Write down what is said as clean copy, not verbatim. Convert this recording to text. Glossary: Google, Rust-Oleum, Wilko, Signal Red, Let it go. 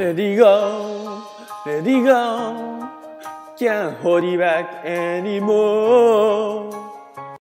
Let it go, let it go. Can't hold it back anymore.